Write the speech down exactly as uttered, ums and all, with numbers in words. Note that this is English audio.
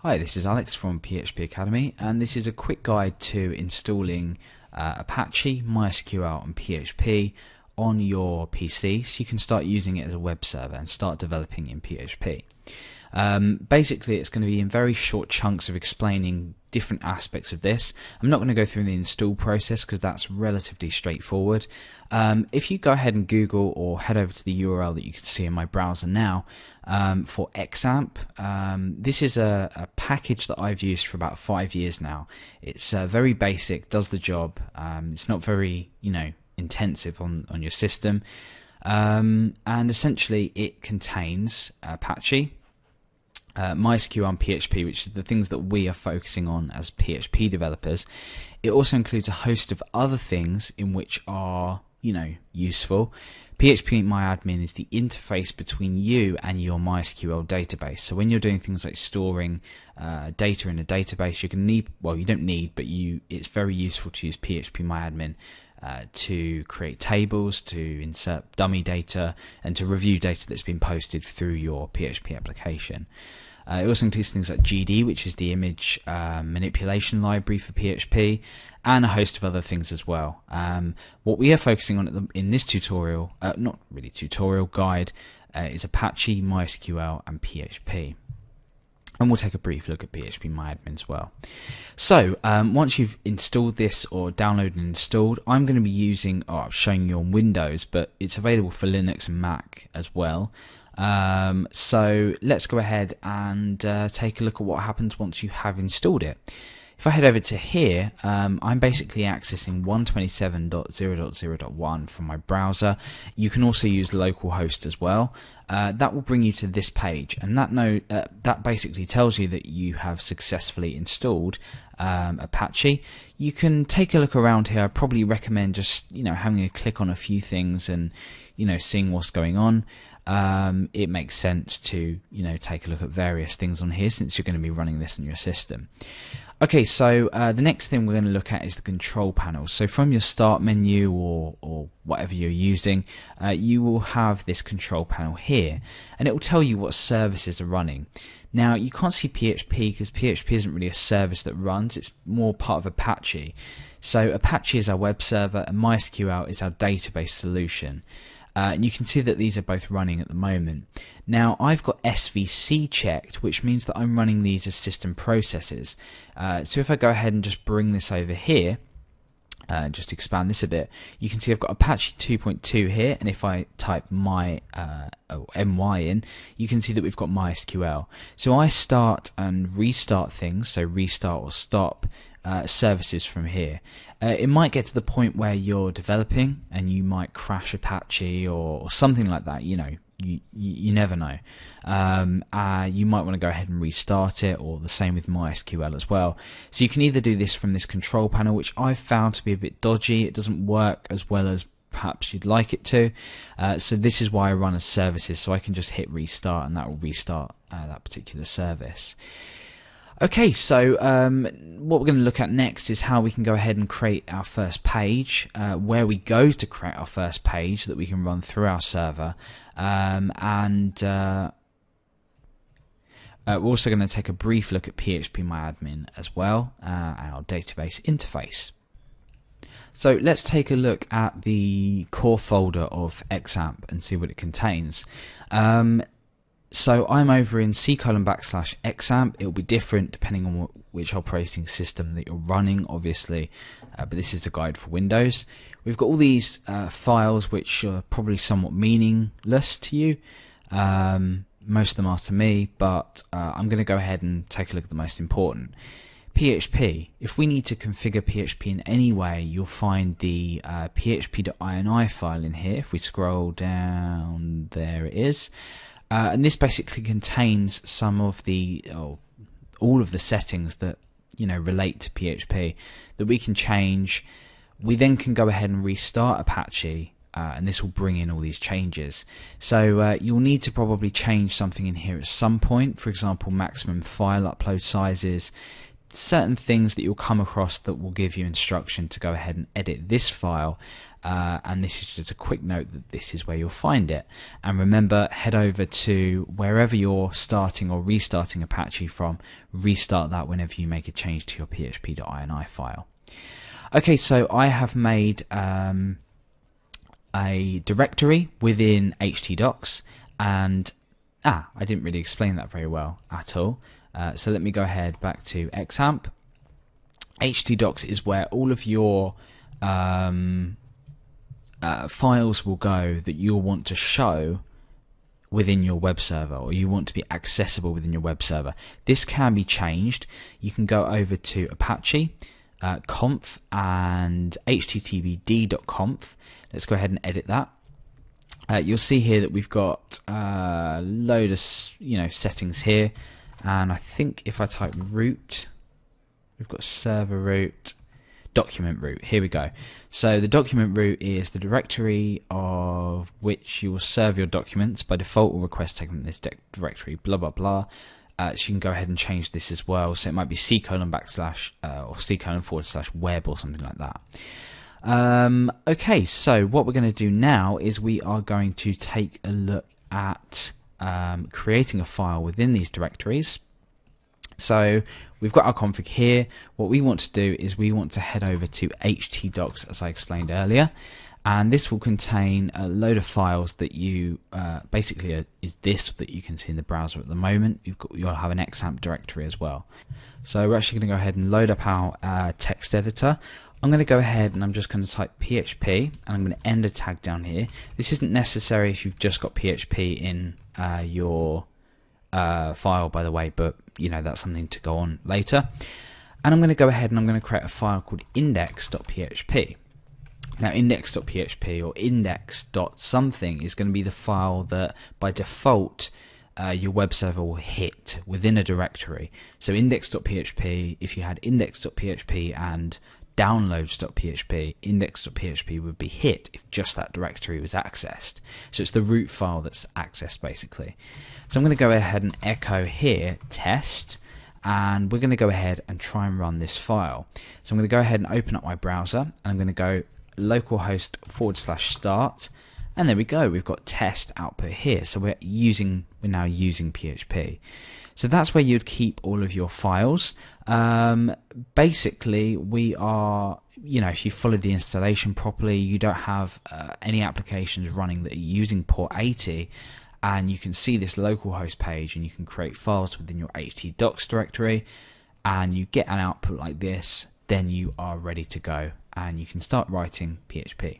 Hi, this is Alex from P H P Academy, and this is a quick guide to installing uh, Apache, MySQL and P H P on your P C so you can start using it as a web server and start developing in P H P. Um, basically, it's going to be in very short chunks of explaining different aspects of this. I'm not going to go through the install process because that's relatively straightforward. Um, if you go ahead and Google or head over to the U R L that you can see in my browser now um, for XAMPP, um, this is a, a package that I've used for about five years now. It's uh, very basic, does the job. Um, it's not very, you know, intensive on, on your system. Um, and essentially, it contains Apache, Uh, MySQL and P H P, which are the things that we are focusing on as P H P developers. It also includes a host of other things in which are, you know, useful. phpMyAdmin is the interface between you and your MySQL database. So when you're doing things like storing uh, data in a database, you can need, well, you don't need, but you, it's very useful to use phpMyAdmin uh, to create tables, to insert dummy data, and to review data that's been posted through your P H P application. Uh, it also includes things like G D, which is the image uh, manipulation library for P H P, and a host of other things as well. Um, what we are focusing on at the, in this tutorial, uh, not really tutorial, guide, uh, is Apache, MySQL and P H P. And we'll take a brief look at phpMyAdmin as well. So um, once you've installed this or downloaded and installed, I'm going to be using, oh, I'm showing you on Windows, but it's available for Linux and Mac as well. Um, so let's go ahead and uh, take a look at what happens once you have installed it. If I head over to here, um, I'm basically accessing one twenty-seven dot zero dot zero dot one from my browser. You can also use localhost as well. Uh, that will bring you to this page, and that note, uh, that basically tells you that you have successfully installed um, Apache. You can take a look around here. I probably recommend just, you know, having a click on a few things and, you know, seeing what's going on. Um, it makes sense to, you know, take a look at various things on here since you're going to be running this on your system. Okay, so uh, the next thing we're going to look at is the control panel. So from your start menu or, or whatever you're using, uh, you will have this control panel here, and it will tell you what services are running. Now, you can't see P H P because P H P isn't really a service that runs, it's more part of Apache. So Apache is our web server and MySQL is our database solution. Uh, and you can see that these are both running at the moment. Now I've got S V C checked, which means that I'm running these as system processes. Uh, so if I go ahead and just bring this over here, uh, just expand this a bit, you can see I've got Apache two point two here, and if I type my uh, oh, my in, you can see that we've got MySQL. So I start and restart things, so restart or stop Uh, services from here. Uh, it might get to the point where you're developing and you might crash Apache or, or something like that, you know, you, you, you never know. Um, uh, you might want to go ahead and restart it, or the same with MySQL as well. So you can either do this from this control panel, which I've found to be a bit dodgy. It doesn't work as well as perhaps you'd like it to. Uh, so this is why I run as services, so I can just hit restart and that will restart uh, that particular service. Okay, so um, what we're going to look at next is how we can go ahead and create our first page, uh, where we go to create our first page that we can run through our server, um, and uh, uh, we're also going to take a brief look at phpMyAdmin as well, uh, our database interface. So let's take a look at the core folder of XAMPP and see what it contains. Um, So I'm over in C colon backslash XAMPP. It'll be different depending on what, which operating system that you're running, obviously, uh, but this is a guide for Windows. We've got all these uh, files which are probably somewhat meaningless to you. Um, most of them are to me, but uh, I'm going to go ahead and take a look at the most important. P H P. If we need to configure P H P in any way, you'll find the uh, php.ini file in here. If we scroll down, there it is. Uh, and this basically contains some of the, or all of the settings that, you know, relate to P H P that we can change. We then can go ahead and restart Apache, uh, and this will bring in all these changes. So uh, you'll need to probably change something in here at some point. For example, maximum file upload sizes, certain things that you'll come across that will give you instruction to go ahead and edit this file. Uh, and this is just a quick note that this is where you'll find it. And remember, head over to wherever you're starting or restarting Apache from, restart that whenever you make a change to your P H P dot I N I file. Okay, so I have made um, a directory within htdocs, and ah, I didn't really explain that very well at all. Uh, so let me go ahead back to XAMPP. Htdocs is where all of your um, Uh, files will go that you'll want to show within your web server, or you want to be accessible within your web server. This can be changed. You can go over to Apache, uh, conf, and h t t p d dot conf. Let's go ahead and edit that. Uh, you'll see here that we've got a uh, load of you know settings here, and I think if I type root, we've got server root, document root. Here we go. So the document root is the directory of which you will serve your documents. By default, will request taken from this directory, blah blah blah. Uh, so you can go ahead and change this as well. So it might be c colon backslash uh, or c colon forward slash web or something like that. Um, okay, so what we're going to do now is we are going to take a look at um, creating a file within these directories. So we've got our config here. What we want to do is we want to head over to htdocs, as I explained earlier, and this will contain a load of files that you uh, basically uh, is this that you can see in the browser at the moment. You've got, you'll have an XAMPP directory as well. So we're actually going to go ahead and load up our uh, text editor. I'm going to go ahead and I'm just going to type P H P, and I'm going to enter a tag down here. This isn't necessary if you've just got P H P in uh, your uh, file, by the way, but you know, that's something to go on later. And I'm going to go ahead and I'm going to create a file called index dot P H P. Now index dot P H P or index dot something is going to be the file that by default uh, your web server will hit within a directory. So index dot P H P, if you had index dot P H P and downloads dot P H P, index dot P H P would be hit if just that directory was accessed. So it's the root file that's accessed basically. So I'm going to go ahead and echo here test, and we're going to go ahead and try and run this file. So I'm going to go ahead and open up my browser, and I'm going to go localhost forward slash start, and there we go. We've got test output here. So we're using we're now using P H P. So that's where you'd keep all of your files. Um, basically, we are, you know, if you follow the installation properly, you don't have uh, any applications running that are using port eighty, and you can see this localhost page, and you can create files within your htdocs directory, and you get an output like this. Then you are ready to go, and you can start writing P H P.